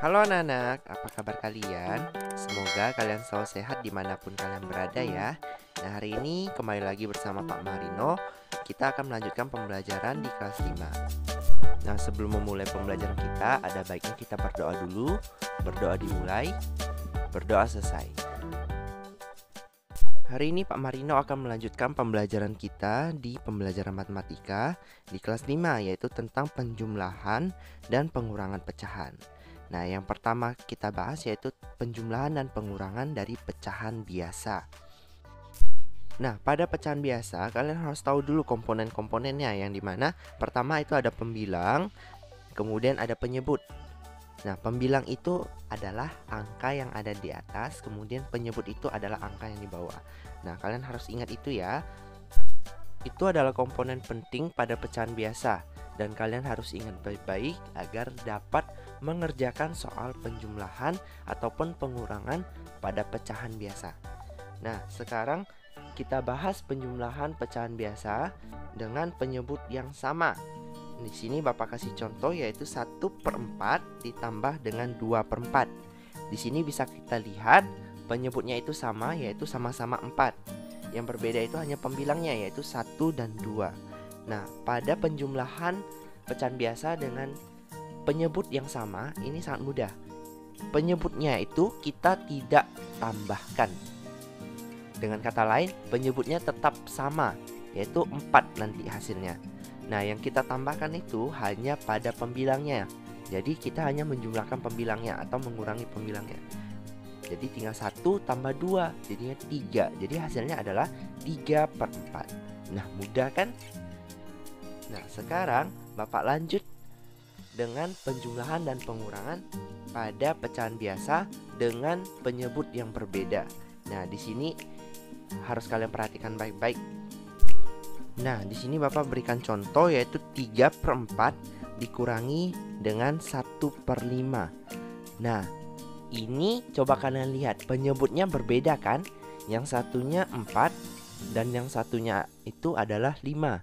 Halo anak-anak, apa kabar kalian? Semoga kalian selalu sehat dimanapun kalian berada ya. Nah, hari ini kembali lagi bersama Pak Marino. Kita akan melanjutkan pembelajaran di kelas 5. Nah, sebelum memulai pembelajaran kita, ada baiknya kita berdoa dulu. Berdoa dimulai, berdoa selesai. Hari ini Pak Marino akan melanjutkan pembelajaran kita di pembelajaran matematika di kelas 5, yaitu tentang penjumlahan dan pengurangan pecahan. Nah, yang pertama kita bahas yaitu penjumlahan dan pengurangan dari pecahan biasa. Nah, pada pecahan biasa kalian harus tahu dulu komponen-komponennya, yang dimana pertama itu ada pembilang, kemudian ada penyebut. Nah, pembilang itu adalah angka yang ada di atas, kemudian penyebut itu adalah angka yang di bawah. Nah, kalian harus ingat itu ya. Itu adalah komponen penting pada pecahan biasa, dan kalian harus ingat baik-baik agar dapat mengerjakan soal penjumlahan ataupun pengurangan pada pecahan biasa. Nah, sekarang kita bahas penjumlahan pecahan biasa dengan penyebut yang sama. Di sini Bapak kasih contoh yaitu 1/4 ditambah dengan 2/4. Di sini bisa kita lihat penyebutnya itu sama, yaitu sama-sama 4. Yang berbeda itu hanya pembilangnya, yaitu 1 dan 2. Nah, pada penjumlahan pecahan biasa dengan penyebut yang sama, ini sangat mudah. Penyebutnya itu kita tidak tambahkan. Dengan kata lain, penyebutnya tetap sama, yaitu 4 nanti hasilnya. Nah, yang kita tambahkan itu hanya pada pembilangnya. Jadi kita hanya menjumlahkan pembilangnya atau mengurangi pembilangnya. Jadi tinggal 1 tambah 2, jadinya 3. Jadi hasilnya adalah 3/4. Nah, mudah kan? Nah, sekarang Bapak lanjut dengan penjumlahan dan pengurangan pada pecahan biasa dengan penyebut yang berbeda. Nah, di sini harus kalian perhatikan baik-baik. Nah, di sini Bapak berikan contoh yaitu 3/4 dikurangi dengan 1/5. Nah, ini coba kalian lihat penyebutnya berbeda kan? Yang satunya 4 dan yang satunya itu adalah 5.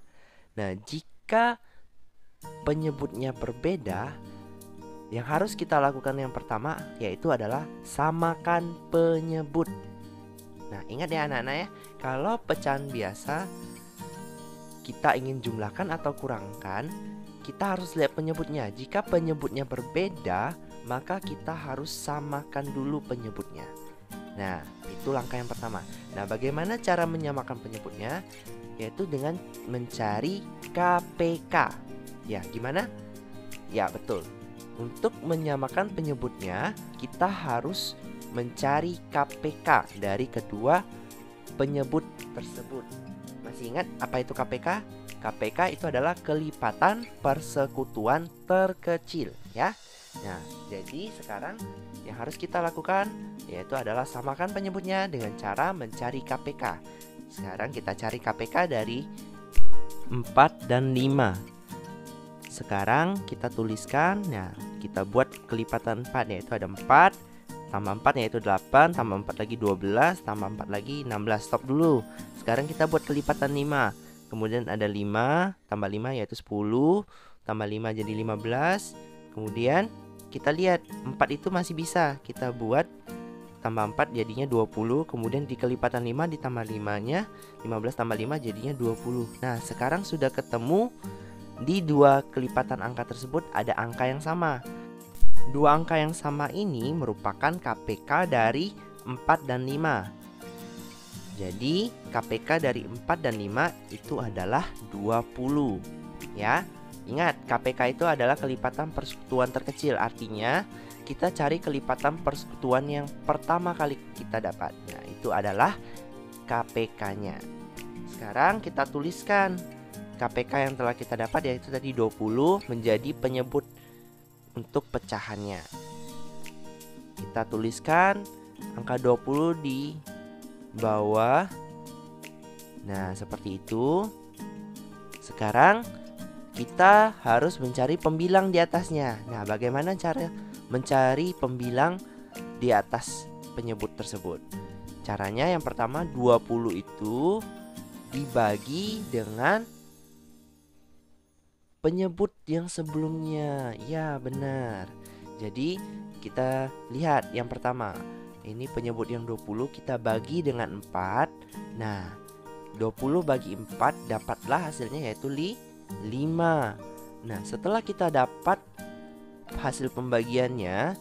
Nah, jika penyebutnya berbeda, yang harus kita lakukan yang pertama yaitu adalah samakan penyebut. Nah, ingat ya anak-anak ya, kalau pecahan biasa kita ingin jumlahkan atau kurangkan, kita harus lihat penyebutnya. Jika penyebutnya berbeda, maka kita harus samakan dulu penyebutnya. Nah, itu langkah yang pertama. Nah, bagaimana cara menyamakan penyebutnya? Yaitu dengan mencari KPK. Ya, gimana? Ya, betul. Untuk menyamakan penyebutnya, kita harus mencari KPK dari kedua penyebut tersebut. Masih ingat apa itu KPK? KPK itu adalah kelipatan persekutuan terkecil ya. Nah, jadi sekarang yang harus kita lakukan yaitu adalah samakan penyebutnya dengan cara mencari KPK. Sekarang kita cari KPK dari 4 dan 5. Sekarang kita tuliskan, nah, kita buat kelipatan 4, yaitu ada 4 tambah 4 yaitu 8, tambah 4 lagi 12, tambah 4 lagi 16. Stop dulu. Sekarang kita buat kelipatan 5. Kemudian ada 5 tambah 5 yaitu 10, tambah 5 jadi 15. Kemudian kita lihat 4 itu masih bisa. Kita buat tambah 4 jadinya 20. Kemudian di kelipatan 5 ditambah 5-nya, 15 tambah 5 jadinya 20. Nah, sekarang sudah ketemu di dua kelipatan angka tersebut ada angka yang sama. Dua angka yang sama ini merupakan KPK dari 4 dan 5. Jadi KPK dari 4 dan 5 itu adalah 20 ya. Ingat, KPK itu adalah kelipatan persekutuan terkecil. Artinya kita cari kelipatan persekutuan yang pertama kali kita dapat. Nah, itu adalah KPK-nya. Sekarang kita tuliskan KPK yang telah kita dapat, yaitu tadi 20, menjadi penyebut untuk pecahannya. Kita tuliskan angka 20 di bawah. Nah, seperti itu. Sekarang kita harus mencari pembilang di atasnya. Nah, bagaimana cara mencari pembilang di atas penyebut tersebut? Caranya yang pertama, 20 itu dibagi dengan penyebut yang sebelumnya. Ya, benar. Jadi kita lihat yang pertama. Ini penyebut yang 20 kita bagi dengan 4. Nah, 20 bagi 4 dapatlah hasilnya yaitu 5. Nah, setelah kita dapat hasil pembagiannya,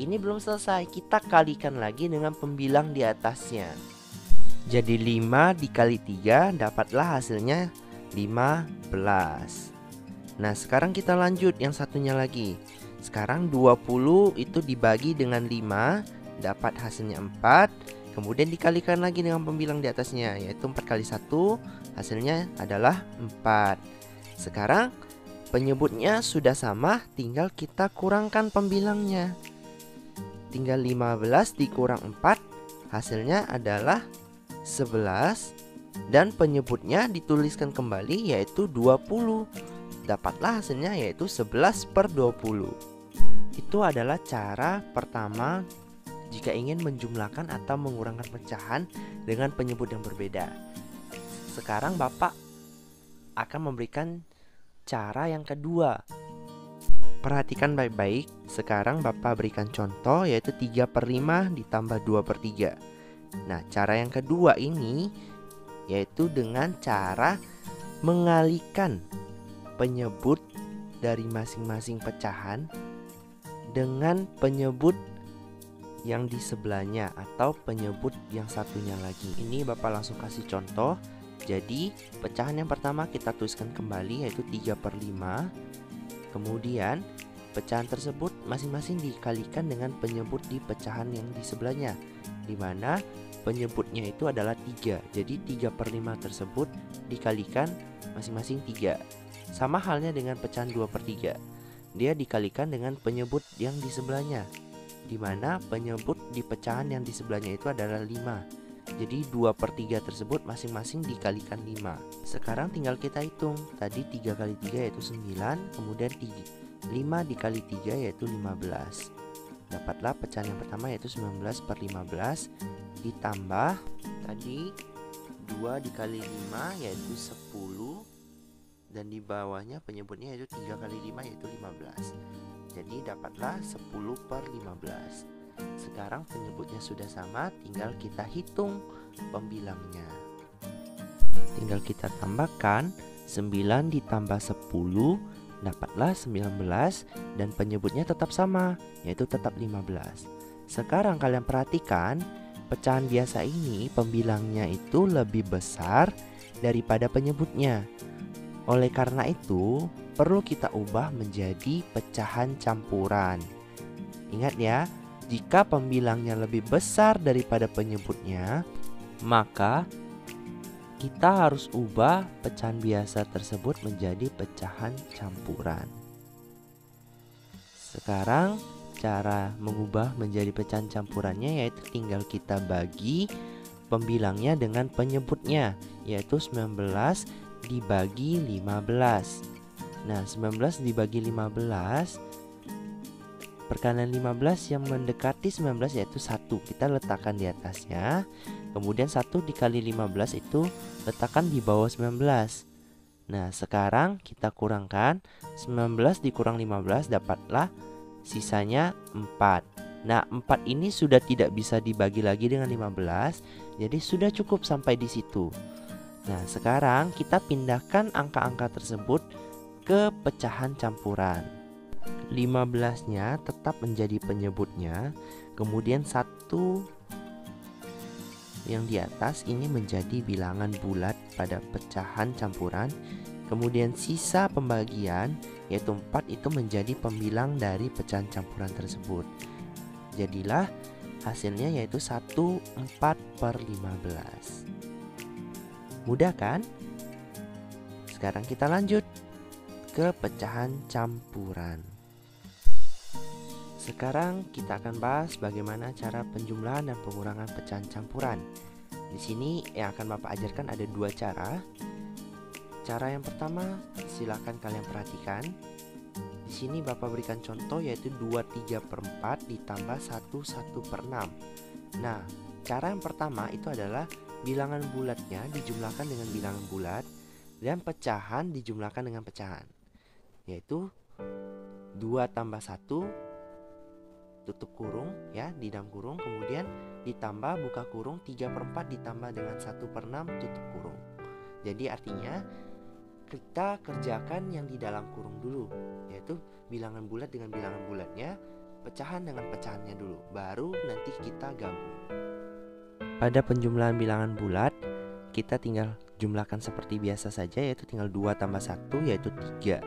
ini belum selesai, kita kalikan lagi dengan pembilang di atasnya. Jadi 5 dikali 3 dapatlah hasilnya 15. Nah, sekarang kita lanjut yang satunya lagi. Sekarang 20 itu dibagi dengan 5, dapat hasilnya 4. Kemudian dikalikan lagi dengan pembilang di atasnya, yaitu 4 kali 1 hasilnya adalah 4. Sekarang penyebutnya sudah sama, tinggal kita kurangkan pembilangnya. Tinggal 15 dikurang 4 hasilnya adalah 11. Dan penyebutnya dituliskan kembali yaitu 20. Dapatlah hasilnya yaitu 11/20. Itu adalah cara pertama jika ingin menjumlahkan atau mengurangkan pecahan dengan penyebut yang berbeda. Sekarang Bapak akan memberikan cara yang kedua. Perhatikan baik-baik. Sekarang Bapak berikan contoh yaitu 3/5 ditambah 2/3. Nah, cara yang kedua ini yaitu dengan cara mengalihkan penyebut dari masing-masing pecahan dengan penyebut yang di sebelahnya atau penyebut yang satunya lagi. Ini Bapak langsung kasih contoh. Jadi pecahan yang pertama kita tuliskan kembali yaitu 3/5. Kemudian pecahan tersebut masing-masing dikalikan dengan penyebut di pecahan yang di sebelahnya, dimana penyebutnya itu adalah 3. Jadi 3/5 tersebut dikalikan masing-masing 3. Sama halnya dengan pecahan 2/3, dia dikalikan dengan penyebut yang di sebelahnya, dimana penyebut di pecahan yang di sebelahnya itu adalah 5. Jadi 2/3 tersebut masing-masing dikalikan 5. Sekarang tinggal kita hitung. Tadi 3 kali 3 yaitu 9. Kemudian 5 dikali 3 yaitu 15. Dapatlah pecahan yang pertama yaitu 19/15. Ditambah tadi 2 dikali 5 yaitu 10. Dan di bawahnya penyebutnya yaitu 3 kali 5 yaitu 15. Jadi dapatlah 10/15. Sekarang penyebutnya sudah sama, tinggal kita hitung pembilangnya. Tinggal kita tambahkan 9 ditambah 10 dapatlah 19. Dan penyebutnya tetap sama, yaitu tetap 15. Sekarang kalian perhatikan, pecahan biasa ini pembilangnya itu lebih besar daripada penyebutnya. Oleh karena itu perlu kita ubah menjadi pecahan campuran. Ingat ya, jika pembilangnya lebih besar daripada penyebutnya, maka kita harus ubah pecahan biasa tersebut menjadi pecahan campuran. Sekarang cara mengubah menjadi pecahan campurannya yaitu tinggal kita bagi pembilangnya dengan penyebutnya, yaitu 19 dibagi 15. Nah, 19 dibagi 15, perkanan 15 yang mendekati 19 yaitu 1, kita letakkan di atasnya. Kemudian 1 dikali 15 itu letakkan di bawah 19. Nah, sekarang kita kurangkan. 19 dikurang 15 dapatlah sisanya 4. Nah, 4 ini sudah tidak bisa dibagi lagi dengan 15, jadi sudah cukup sampai di situ. Nah, sekarang kita pindahkan angka-angka tersebut ke pecahan campuran. 15-nya tetap menjadi penyebutnya, kemudian 1 yang di atas ini menjadi bilangan bulat pada pecahan campuran. Kemudian sisa pembagian yaitu 4 itu menjadi pembilang dari pecahan campuran tersebut. Jadilah hasilnya yaitu 1/4/15. Mudah kan? Sekarang kita lanjut ke pecahan campuran. Sekarang kita akan bahas bagaimana cara penjumlahan dan pengurangan pecahan campuran. Di sini yang akan Bapak ajarkan ada 2 cara. Cara yang pertama, silakan kalian perhatikan. Di sini Bapak berikan contoh yaitu 2 3/4 ditambah 1 1/6. Nah, cara yang pertama itu adalah bilangan bulatnya dijumlahkan dengan bilangan bulat, dan pecahan dijumlahkan dengan pecahan, yaitu 2 tambah 1 tutup kurung ya, di dalam kurung, kemudian ditambah buka kurung 3/4 ditambah dengan 1/6 tutup kurung. Jadi artinya kita kerjakan yang di dalam kurung dulu, yaitu bilangan bulat dengan bilangan bulatnya, pecahan dengan pecahannya dulu, baru nanti kita gabung. Pada penjumlahan bilangan bulat, kita tinggal jumlahkan seperti biasa saja, yaitu tinggal 2 tambah 1 yaitu 3.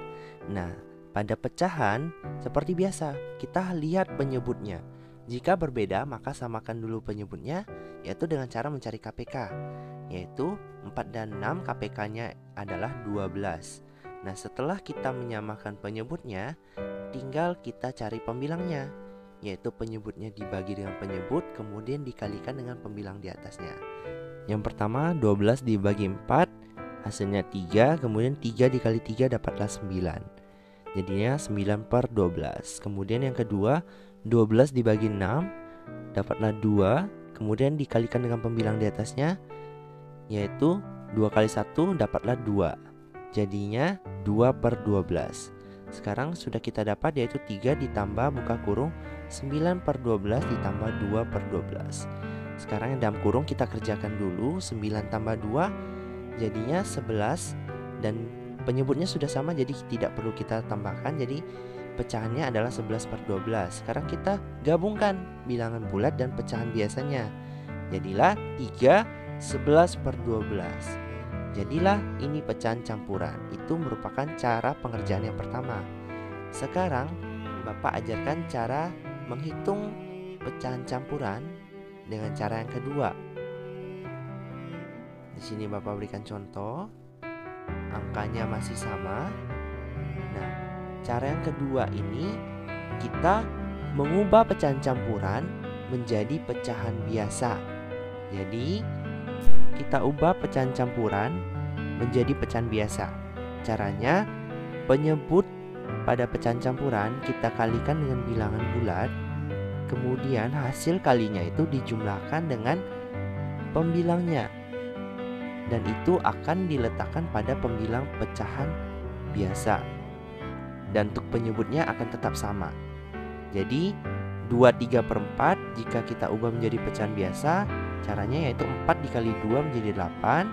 Nah, pada pecahan seperti biasa, kita lihat penyebutnya. Jika berbeda, maka samakan dulu penyebutnya, yaitu dengan cara mencari KPK, yaitu 4 dan 6 KPK-nya adalah 12. Nah, setelah kita menyamakan penyebutnya, tinggal kita cari pembilangnya, yaitu penyebutnya dibagi dengan penyebut, kemudian dikalikan dengan pembilang di atasnya. Yang pertama 12 dibagi 4 hasilnya 3, kemudian 3 dikali 3 dapatlah 9, jadinya 9/12. Kemudian yang kedua 12 dibagi 6 dapatlah 2, kemudian dikalikan dengan pembilang di atasnya, yaitu 2 kali 1 dapatlah 2, jadinya 2/12. Sekarang sudah kita dapat, yaitu 3 ditambah buka kurung 9/12 ditambah 2/12. Sekarang yang dalam kurung kita kerjakan dulu, 9 tambah 2 jadinya 11, dan penyebutnya sudah sama jadi tidak perlu kita tambahkan, jadi pecahannya adalah 11/12. Sekarang kita gabungkan bilangan bulat dan pecahan biasanya, jadilah 3 11/12. Jadilah ini pecahan campuran. Itu merupakan cara pengerjaan yang pertama. Sekarang Bapak ajarkan cara menghitung pecahan campuran dengan cara yang kedua. Di sini Bapak berikan contoh, angkanya masih sama. Nah, cara yang kedua ini kita mengubah pecahan campuran menjadi pecahan biasa. Jadi kita ubah pecahan campuran menjadi pecahan biasa. Caranya, penyebut pada pecahan campuran kita kalikan dengan bilangan bulat, kemudian hasil kalinya itu dijumlahkan dengan pembilangnya, dan itu akan diletakkan pada pembilang pecahan biasa, dan untuk penyebutnya akan tetap sama. Jadi 2 3/4 jika kita ubah menjadi pecahan biasa, caranya yaitu 4 dikali 2 menjadi 8,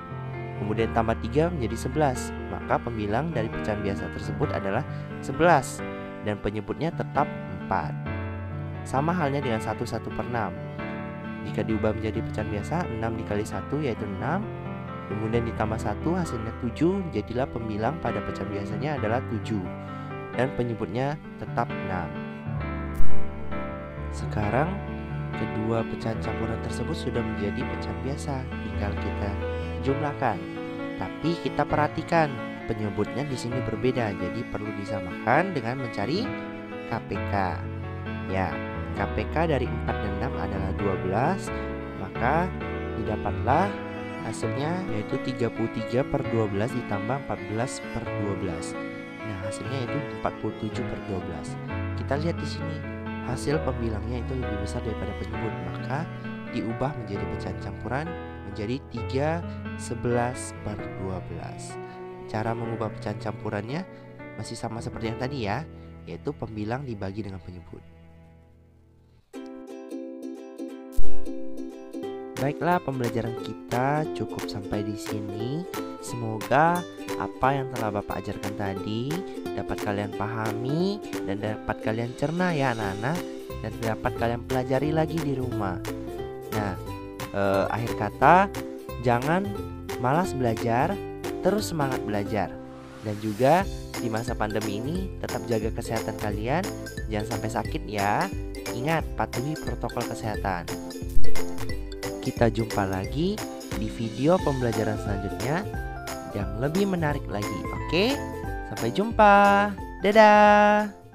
kemudian tambah 3 menjadi 11, maka pembilang dari pecahan biasa tersebut adalah 11 dan penyebutnya tetap 4. Sama halnya dengan 1 1/6. Jika diubah menjadi pecahan biasa, 6 dikali 1 yaitu 6, kemudian ditambah 1 hasilnya 7, jadilah pembilang pada pecahan biasanya adalah 7 dan penyebutnya tetap 6. Sekarang kedua pecahan campuran tersebut sudah menjadi pecahan biasa, tinggal kita jumlahkan. Tapi kita perhatikan penyebutnya di sini berbeda, jadi perlu disamakan dengan mencari KPK. Ya, KPK dari 4 dan 6 adalah 12, maka didapatlah hasilnya yaitu 33/12 ditambah 14/12. Nah, hasilnya itu 47/12. Kita lihat di sini, hasil pembilangnya itu lebih besar daripada penyebut, maka diubah menjadi pecahan campuran menjadi 3 11/12. Cara mengubah pecahan campurannya masih sama seperti yang tadi ya, yaitu pembilang dibagi dengan penyebut. Baiklah, pembelajaran kita cukup sampai di sini. Semoga apa yang telah Bapak ajarkan tadi dapat kalian pahami dan dapat kalian cerna ya anak-anak, dan dapat kalian pelajari lagi di rumah. Nah, akhir kata, jangan malas belajar, terus semangat belajar. Dan juga di masa pandemi ini tetap jaga kesehatan kalian, jangan sampai sakit ya. Ingat, patuhi protokol kesehatan. Kita jumpa lagi di video pembelajaran selanjutnya yang lebih menarik lagi. Oke, sampai jumpa. Dadah.